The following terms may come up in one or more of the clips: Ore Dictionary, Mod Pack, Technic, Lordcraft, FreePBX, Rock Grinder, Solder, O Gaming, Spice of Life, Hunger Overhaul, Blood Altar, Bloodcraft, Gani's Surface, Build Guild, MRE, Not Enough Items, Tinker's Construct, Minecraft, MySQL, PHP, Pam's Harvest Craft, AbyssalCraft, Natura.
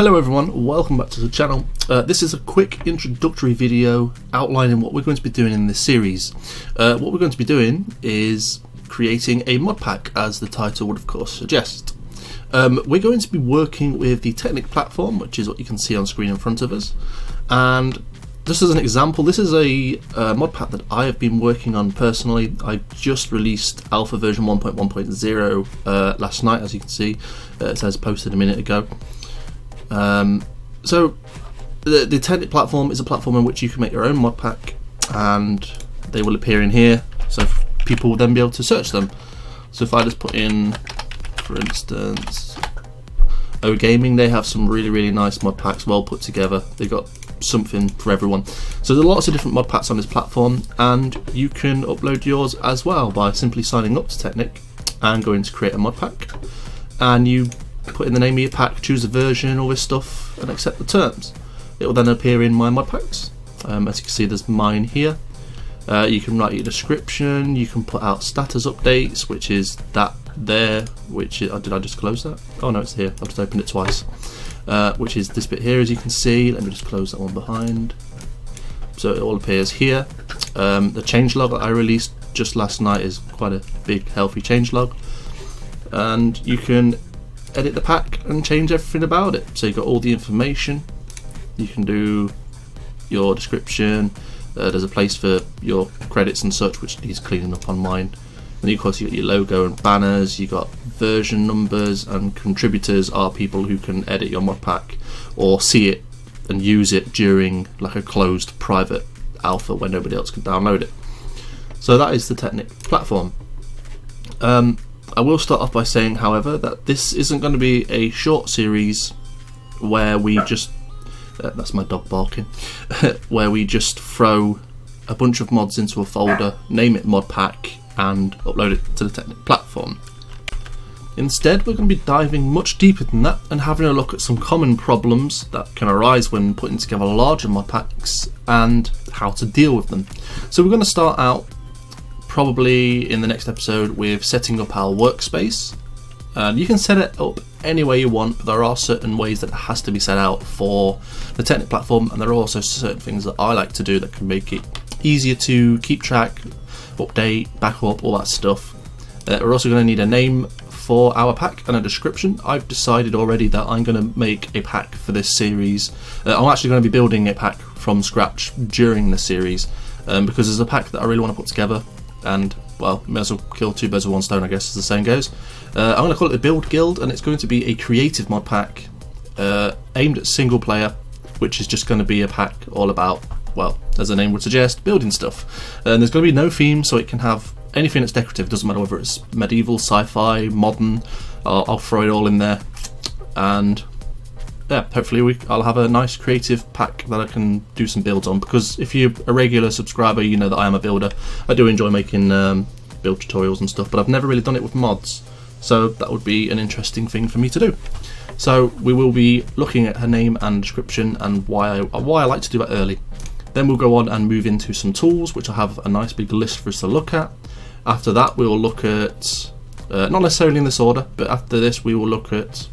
Hello everyone, welcome back to the channel. This is a quick introductory video outlining what we're going to be doing in this series. What we're going to be doing is creating a mod pack, as the title would of course suggest. We're going to be working with the Technic platform, which is what you can see on screen in front of us. And just as an example, this is a mod pack that I have been working on personally. I just released alpha version 1.1.0 last night, as you can see. It says posted a minute ago. So the Technic platform is a platform in which you can make your own mod pack, and they will appear in here, so people will then be able to search them. So if I just put in, for instance, O Gaming, they have some really nice mod packs, well put together. They've got something for everyone. So there's lots of different mod packs on this platform, and you can upload yours as well by simply signing up to Technic and going to create a mod pack, and you put in the name of your pack, choose a version, all this stuff, and accept the terms. It will then appear in my mod packs. As you can see, there's mine here. You can write your description, you can put out status updates, which is that there, which is, did I just close that? Oh no, it's here, I've just opened it twice. Which is this bit here, as you can see. Let me just close that one behind. So it all appears here. The changelog that I released just last night is quite a big, healthy changelog. And you can edit the pack and change everything about it. So you've got all the information. You can do your description. There's a place for your credits and such, which he's cleaning up on mine. And of course, you've got your logo and banners. You've got version numbers, and contributors are people who can edit your mod pack or see it and use it during like a closed private alpha where nobody else can download it. So that is the Technic platform. I will start off by saying, however, that this isn't going to be a short series where we just that's my dog barking where we just throw a bunch of mods into a folder, name it mod pack, and upload it to the Technic platform. Instead, we're going to be diving much deeper than that and having a look at some common problems that can arise when putting together larger mod packs and how to deal with them. So we're going to start out probably in the next episode with setting up our workspace. You can set it up any way you want, but there are certain ways that it has to be set out for the Technic platform, and there are also certain things that I like to do that can make it easier to keep track, update, backup, all that stuff. We're also going to need a name for our pack and a description. I've decided already that I'm going to make a pack for this series. I'm actually going to be building a pack from scratch during the series, because there's a pack that I really want to put together. And well, may as well kill two birds with one stone, I guess, as the saying goes. I'm going to call it the Build Guild, and it's going to be a creative mod pack aimed at single player, which is just going to be a pack all about, well, as the name would suggest, building stuff. And there's going to be no theme, so it can have anything that's decorative. Doesn't matter whether it's medieval, sci-fi, modern. I'll throw it all in there, and yeah, hopefully I'll have a nice creative pack that I can do some builds on, because if you're a regular subscriber, you know that I am a builder. I do enjoy making build tutorials and stuff, but I've never really done it with mods, so that would be an interesting thing for me to do. So we will be looking at her name and description and why I like to do that early. Then we'll go on and move into some tools, which I have a nice big list for us to look at. After that, we will look at, not necessarily in this order, but after this we will look at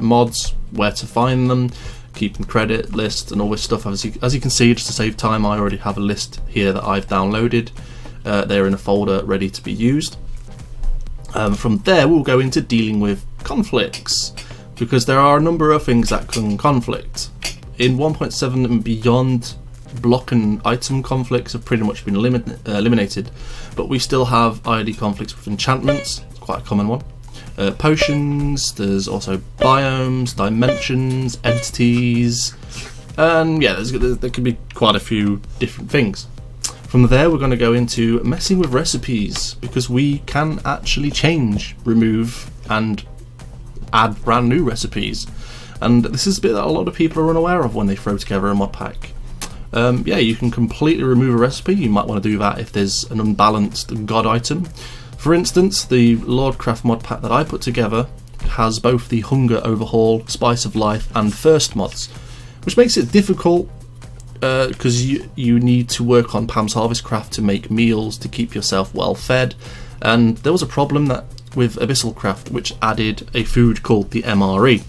mods, where to find them, keep the credit list, and all this stuff. As you can see, just to save time, I already have a list here that I've downloaded. They're in a folder ready to be used. From there, we'll go into dealing with conflicts, because there are a number of things that can conflict. In 1.7 and beyond, block and item conflicts have pretty much been eliminated, but we still have ID conflicts with enchantments, quite a common one. Potions, there's also biomes, dimensions, entities, and yeah, there could be quite a few different things. From there, we're going to go into messing with recipes, because we can actually change, remove, and add brand new recipes, and this is a bit that a lot of people are unaware of when they throw together a mod pack. Yeah, you can completely remove a recipe. You might want to do that if there's an unbalanced god item. For instance, the Lordcraft mod pack that I put together has both the Hunger Overhaul, Spice of Life, and Thirst mods, which makes it difficult because you need to work on Pam's Harvest Craft to make meals to keep yourself well fed. And there was a problem that with AbyssalCraft, which added a food called the MRE,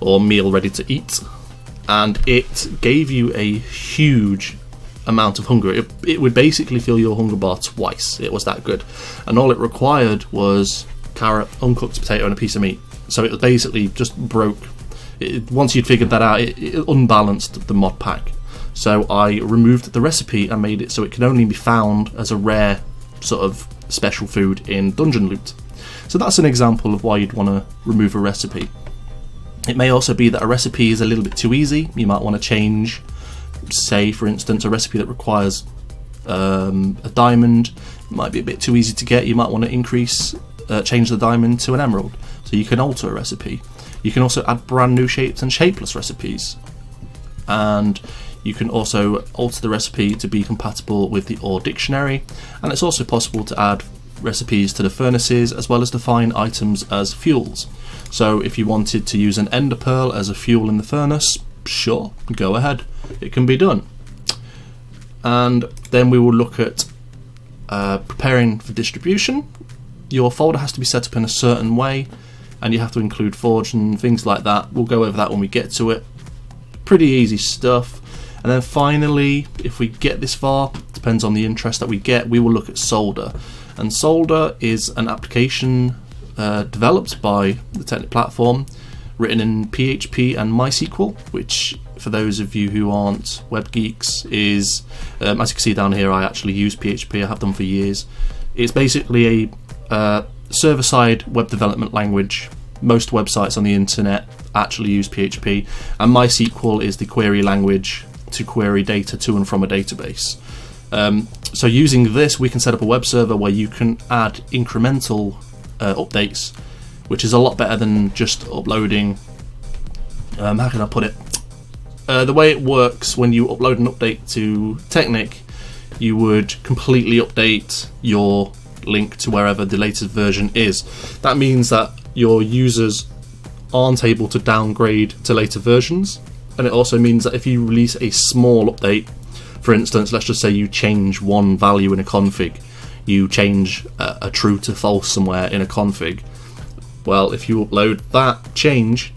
or meal ready to eat, and it gave you a huge amount of hunger. It would basically fill your hunger bar twice. It was that good, and all it required was carrot, uncooked potato and a piece of meat. So it basically just broke it. Once you'd figured that out, it unbalanced the mod pack. So I removed the recipe and made it so it can only be found as a rare sort of special food in dungeon loot. So that's an example of why you'd want to remove a recipe. It may also be that a recipe is a little bit too easy. You might want to change, say for instance, a recipe that requires a diamond. It might be a bit too easy to get. You might want to change the diamond to an emerald. So you can alter a recipe. You can also add brand new shapes and shapeless recipes, and you can also alter the recipe to be compatible with the Ore Dictionary, and it's also possible to add recipes to the furnaces as well as define items as fuels. So if you wanted to use an ender pearl as a fuel in the furnace, sure, go ahead, it can be done. And then we will look at preparing for distribution. Your folder has to be set up in a certain way, and you have to include forge and things like that. We'll go over that when we get to it. Pretty easy stuff. And then finally, if we get this far, depends on the interest that we get, we will look at solder. And solder is an application developed by the Technic platform, written in PHP and MySQL, which for those of you who aren't web geeks is, as you can see down here, I actually use PHP, I have done for years. It's basically a server-side web development language. Most websites on the internet actually use PHP, and MySQL is the query language to query data to and from a database. So using this, we can set up a web server where you can add incremental updates, which is a lot better than just uploading. How can I put it? The way it works, when you upload an update to Technic, you would completely update your link to wherever the latest version is. That means that your users aren't able to downgrade to later versions, and it also means that if you release a small update, for instance, let's just say you change one value in a config, you change a true to false somewhere in a config, well, if you upload that change,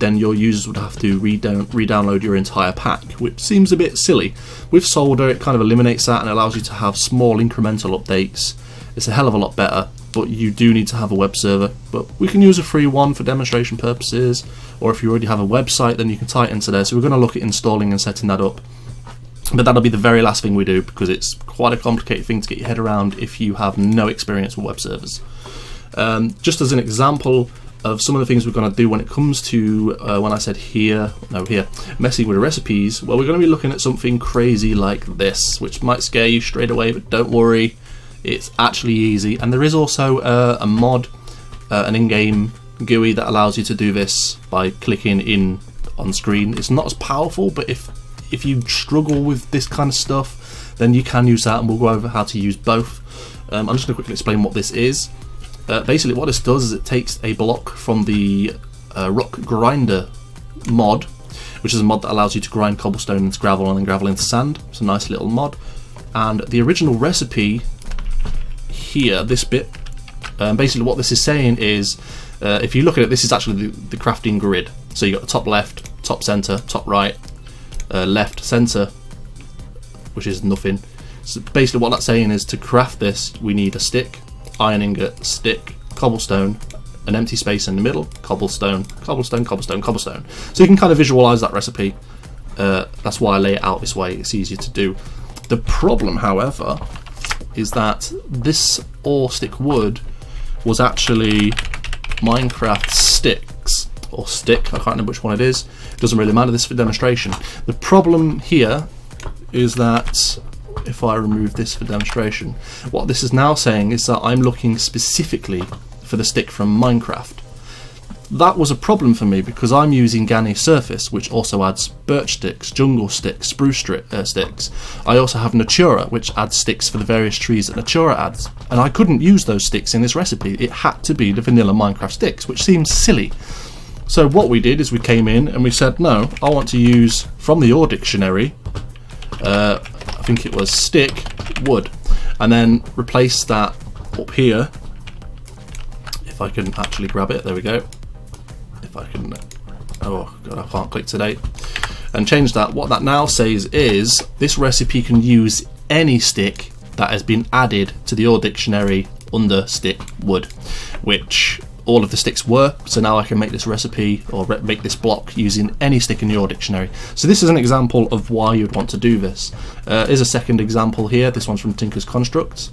then your users would have to re-download your entire pack, which seems a bit silly. With solder, it kind of eliminates that and allows you to have small incremental updates. It's a hell of a lot better, but you do need to have a web server. But we can use a free one for demonstration purposes, or if you already have a website, then you can tie it into there. So we're going to look at installing and setting that up, but that'll be the very last thing we do, because it's quite a complicated thing to get your head around if you have no experience with web servers. Just as an example of some of the things we're going to do when it comes to when I said here messing with the recipes, well, we're going to be looking at something crazy like this, which might scare you straight away, but don't worry, it's actually easy. And there is also a mod, an in-game GUI that allows you to do this by clicking in on screen. It's not as powerful, but if you struggle with this kind of stuff, then you can use that, and we'll go over how to use both. I'm just going to quickly explain what this is. Basically what this does is it takes a block from the Rock Grinder mod, which is a mod that allows you to grind cobblestone into gravel and then gravel into sand. It's a nice little mod. And the original recipe here, this bit, basically what this is saying is, if you look at it, this is actually the crafting grid. So you've got the top left, top center, top right, left center, which is nothing. So basically what that's saying is, to craft this we need a stick, iron ingot, stick, cobblestone, an empty space in the middle, cobblestone, cobblestone, cobblestone, cobblestone. So you can kind of visualize that recipe. That's why I lay it out this way, it's easier to do. The problem, however, is that this ore stick wood was actually Minecraft sticks, or stick, I can't remember which one it is. It doesn't really matter, this is for demonstration. The problem here is that if I remove this for demonstration, what this is now saying is that I'm looking specifically for the stick from Minecraft. That was a problem for me because I'm using Gani's Surface, which also adds birch sticks, jungle sticks, spruce sticks. I also have Natura, which adds sticks for the various trees that Natura adds, and I couldn't use those sticks in this recipe. It had to be the vanilla Minecraft sticks, which seems silly. So what we did is we came in and we said, no, I want to use, from the Ore Dictionary, I think it was stick, wood, and then replace that up here. If I can actually grab it, there we go. If I can oh god, I can't click today, and change that. What that now says is this recipe can use any stick that has been added to the Ore Dictionary under stick wood, which all of the sticks were. So now I can make this recipe or make this block using any stick in the Ore Dictionary. So this is an example of why you'd want to do this. Here's a second example here. This one's from Tinker's Construct.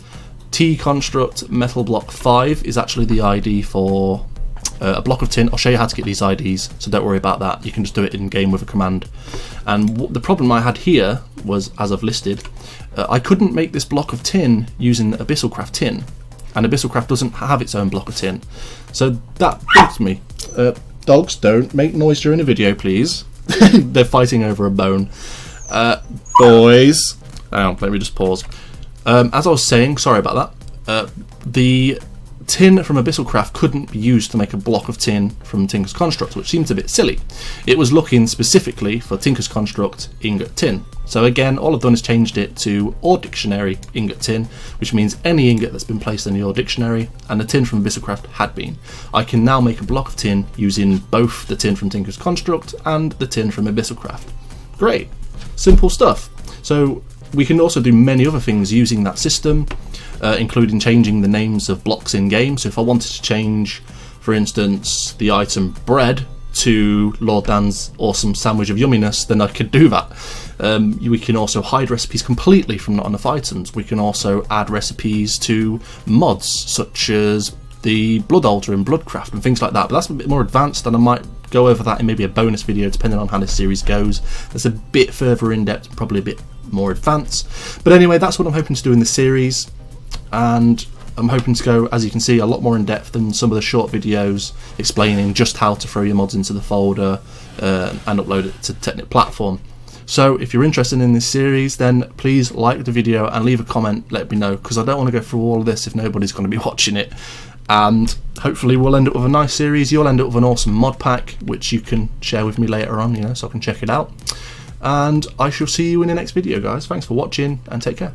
T construct metal block 5 is actually the ID for a block of tin. I'll show you how to get these IDs, so don't worry about that. You can just do it in game with a command. And the problem I had here was, as I've listed, I couldn't make this block of tin using AbyssalCraft tin, and AbyssalCraft doesn't have its own block of tin. So that bugs me. Dogs, don't make noise during a video, please. They're fighting over a bone. Boys. Hang on, let me just pause. As I was saying, sorry about that, the tin from AbyssalCraft couldn't be used to make a block of tin from Tinker's Construct, which seems a bit silly. It was looking specifically for Tinker's Construct ingot tin. So again, all I've done is changed it to Ore Dictionary ingot tin, which means any ingot that's been placed in the Ore Dictionary, and the tin from AbyssalCraft had been. I can now make a block of tin using both the tin from Tinker's Construct and the tin from AbyssalCraft. Great, simple stuff. So we can also do many other things using that system, including changing the names of blocks in game. So if I wanted to change, for instance, the item bread to Lord Dan's awesome sandwich of yumminess, then I could do that. We can also hide recipes completely from Not Enough Items. We can also add recipes to mods such as the Blood Altar in Bloodcraft and things like that, but that's a bit more advanced, and I might go over that in maybe a bonus video depending on how this series goes. That's a bit further in depth, probably a bit more advanced. But anyway, that's what I'm hoping to do in this series, and I'm hoping to go, as you can see, a lot more in depth than some of the short videos explaining just how to throw your mods into the folder and upload it to Technic platform. So if you're interested in this series, then please like the video and leave a comment, let me know, because I don't want to go through all of this if nobody's going to be watching it. And hopefully we'll end up with a nice series. You'll end up with an awesome mod pack, which you can share with me later on, you know, so I can check it out. And I shall see you in the next video, guys. Thanks for watching, and take care.